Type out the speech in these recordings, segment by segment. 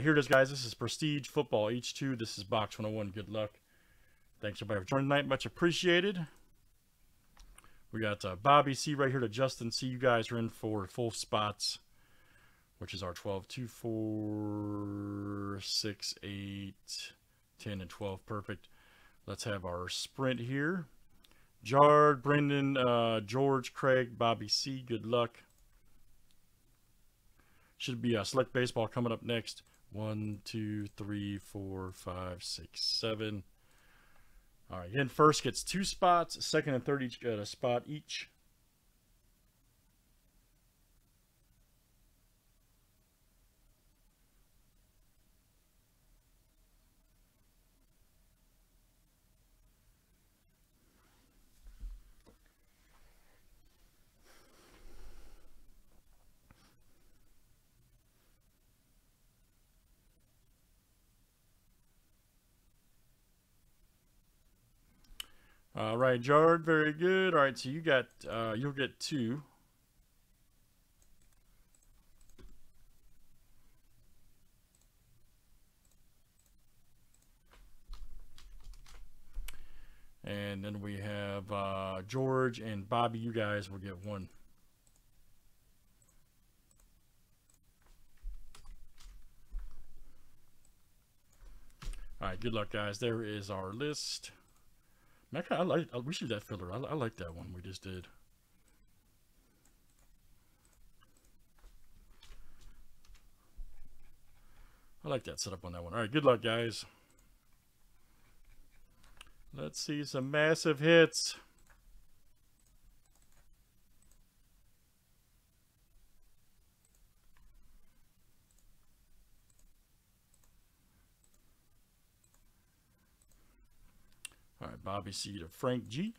Here it is, guys. This is Prestige Football H2. This is Box 101. Good luck. Thanks, everybody, for joining tonight. Much appreciated. We got Bobby C right here to Justin C. You guys are in for full spots, which is our 12, 2, 4, 6, 8, 10, and 12. Perfect. Let's have our sprint here. Jard, Brendan, George, Craig, Bobby C. Good luck. Should be Select Baseball coming up next. 1, 2, 3, 4, 5, 6, 7. All right, again, first gets 2 spots. Second and third each get a spot each. All right, Jard, very good. All right, so you got, you'll get 2. And then we have George and Bobby. You guys will get 1. All right, good luck, guys. There is our list. I like. We should do that filler. I like that one we just did. I like that setup on that one. All right, good luck, guys. Let's see some massive hits. All right, Bobby C to Frank G.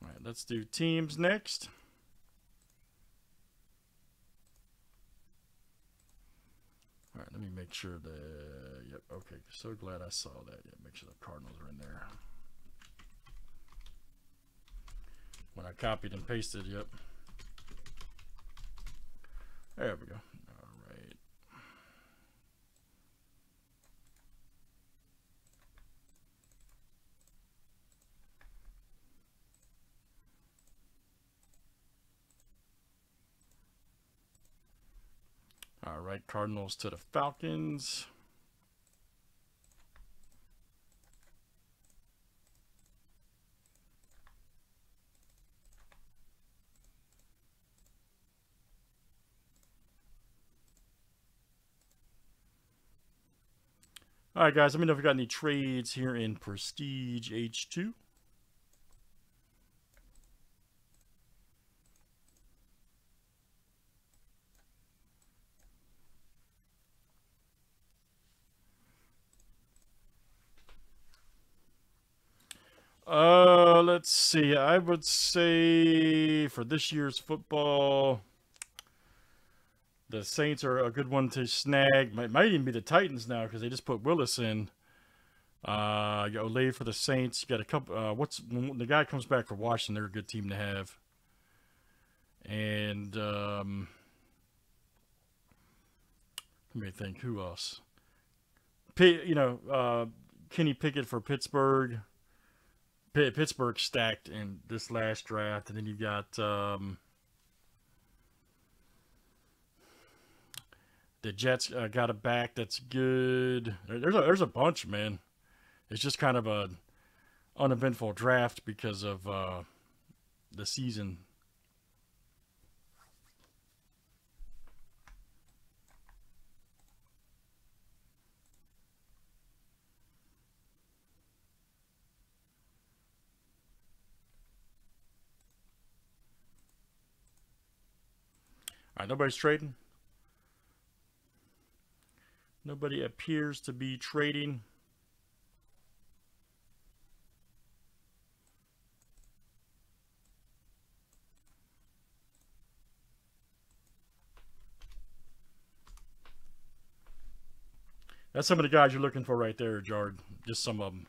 All right, let's do teams next. All right, let me make sure that, yep, okay, so glad I saw that. Yeah, make sure the Cardinals are in there. When I copied and pasted, yep. There we go. All right. All right, Cardinals to the Falcons. All right, guys, let me know if we got any trades here in Prestige H2. Let's see. I would say for this year's football, the Saints are a good one to snag. Might even be the Titans now because they just put Willis in. You got Olave for the Saints. You got a couple. What's when the guy comes back for Washington? They're a good team to have. And let me think. Who else? Kenny Pickett for Pittsburgh. Pittsburgh stacked in this last draft, and then you got. The Jets got a back that's good. There's a bunch, man. It's just kind of a uneventful draft because of the season. All right, nobody's trading. Nobody appears to be trading. That's some of the guys you're looking for right there, Jard. Just some of them.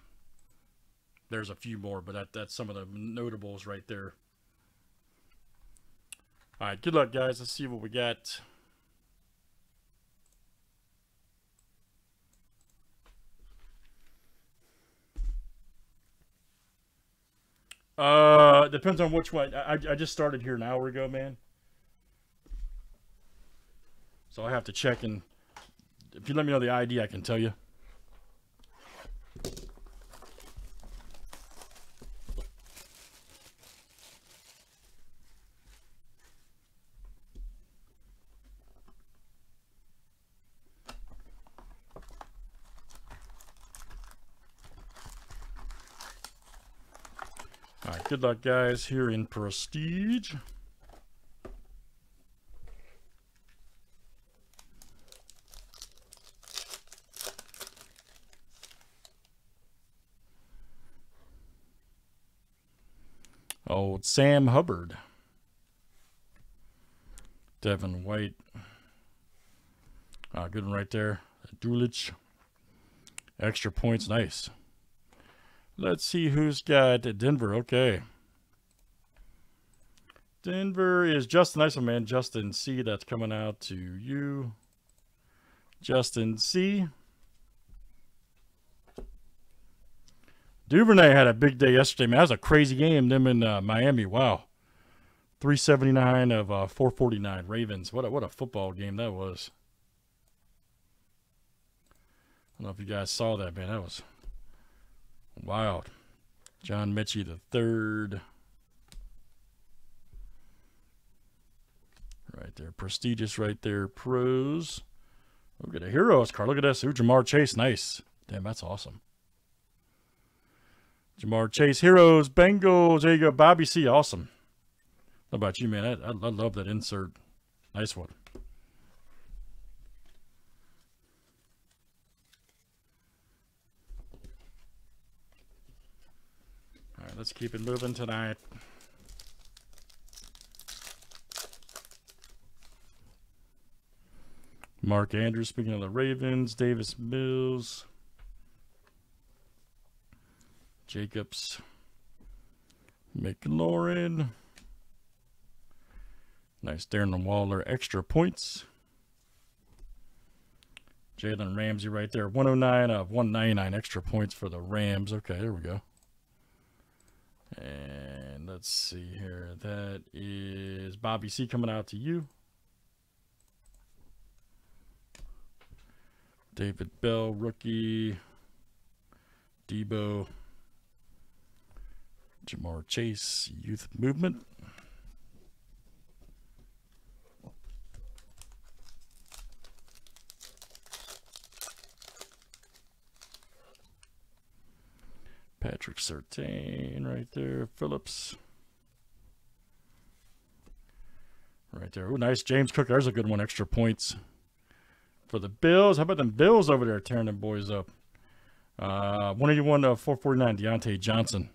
there's a few more, but that's some of the notables right there. All right, good luck, guys. Let's see what we got. Depends on which one. I just started here an hour ago, man. So I have to check, and if you let me know the ID, I can tell you. Good luck, guys, here in Prestige. Old Sam Hubbard. Devin White. Good one right there. Dulich. Extra points. Nice. Let's see who's got Denver. Okay. Denver is Justin. Nice one, man. Justin C. That's coming out to you. Justin C. Duvernay had a big day yesterday, man. That was a crazy game. Them in Miami. Wow. 379 of 449. Ravens. What a football game that was. I don't know if you guys saw that, man. That was... wild. John Mitchie the third. Right there. Prestigious right there. Pros. Look at a Heroes card. Look at this. Ooh, Ja'Marr Chase. Nice. Damn, that's awesome. Ja'Marr Chase. Heroes. Bengals. There you go. Bobby C. Awesome. How about you, man? I love that insert. Nice one. Let's keep it moving tonight. Mark Andrews, speaking of the Ravens. Davis Mills. Jacobs. McLaurin. Nice. Darren Waller, extra points. Jalen Ramsey right there. 109 of 199 extra points for the Rams. Okay, there we go. And let's see here. That is Bobby C coming out to you. David Bell, rookie. Debo. Ja'Marr Chase, youth movement. Patrick Surtain right there. Phillips. Right there. Oh, nice. James Cook. There's a good one. Extra points for the Bills. How about them Bills over there tearing them boys up? 181 to 449. Deontay Johnson.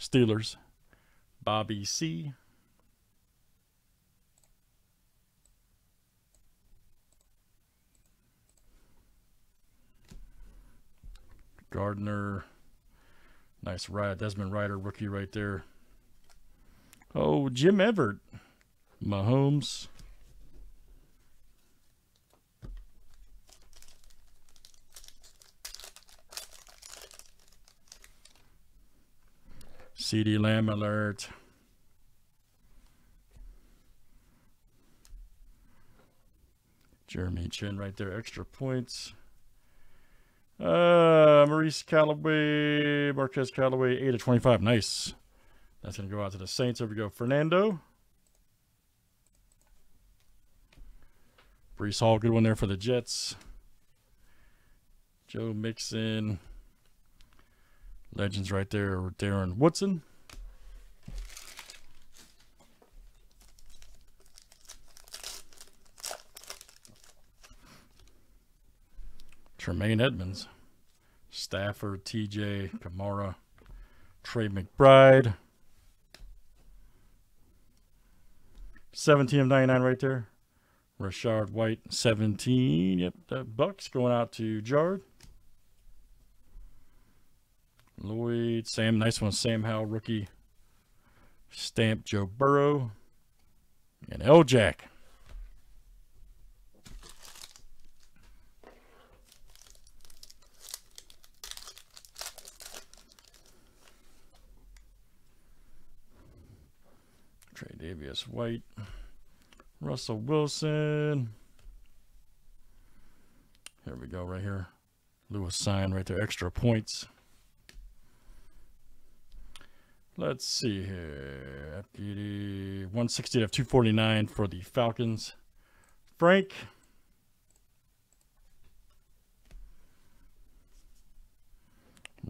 Steelers. Bobby C. Gardner. Nice ride. Desmond Ryder, rookie right there. Oh, Jim Everett. Mahomes. CD Lamb alert. Jeremy Chinn right there. Extra points. Maurice Callaway, Marquez Callaway, 8 of 25. Nice. That's going to go out to the Saints. There we go. Fernando. Brees Hall, good one there for the Jets. Joe Mixon. Legends right there. Darren Woodson. Tremaine Edmonds, Stafford, TJ, Kamara, Trey McBride. 17 of 99 right there. Rashard White, 17. Yep, that Bucks going out to Jard. Lloyd, Sam, nice one. Sam Howell, rookie. Stamp, Joe Burrow. And El Jack. Trey Davis White. Russell Wilson. Here we go, right here. Lewis sign right there. Extra points. Let's see here. 160 to 249 for the Falcons. Frank.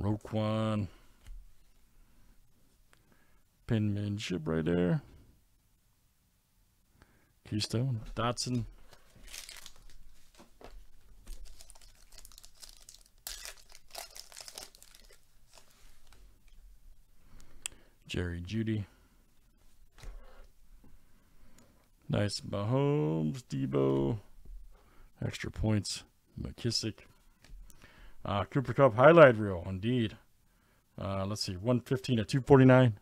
Roquan. Pinmanship right there. Keystone. Dotson. Jerry Jeudy. Nice. Mahomes, Debo. Extra points. McKissick. Cooper Cup highlight reel, indeed. Let's see. 115 to 249.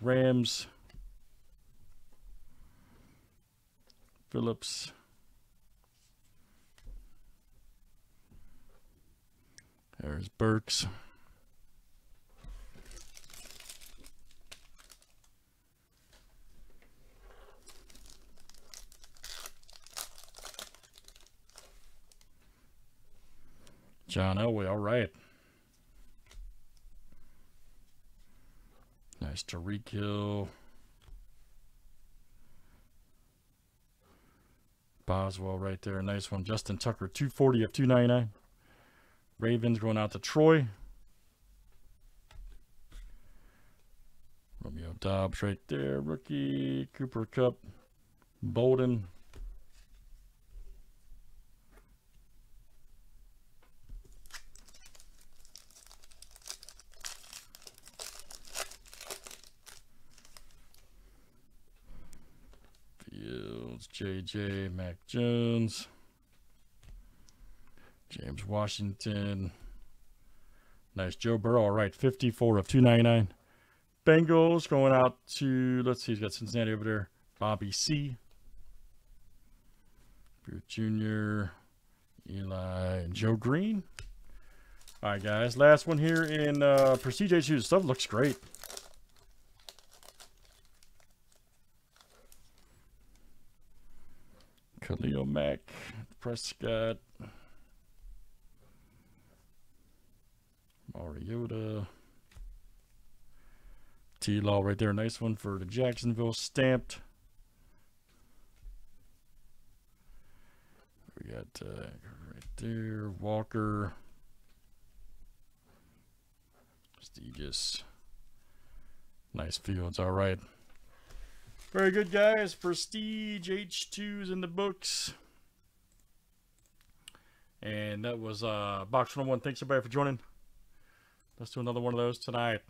Rams. Phillips. There's Burks. John Elway, all right. Nice. Tarik Hill. Boswell right there. Nice one. Justin Tucker, 240 of 299. Ravens going out to Troy. Romeo Dobbs right there. Rookie. Cooper Cup. Bolden. J.J. Mac Jones, James Washington. Nice. Joe Burrow, all right, 54 of 299. Bengals going out to, let's see, he's got Cincinnati over there. Bobby C, Brute Jr., Eli, and Joe Green. All right, guys, last one here in Prestige H2. Stuff looks great. Khalil Mack, Prescott, Mariota, T-Law right there. Nice one for the Jacksonville stamped. We got right there, Walker, prestigious. Nice fields, all right. Very good, guys. Prestige H2's in the books. And that was Box101. Thanks, everybody, for joining. Let's do another one of those tonight.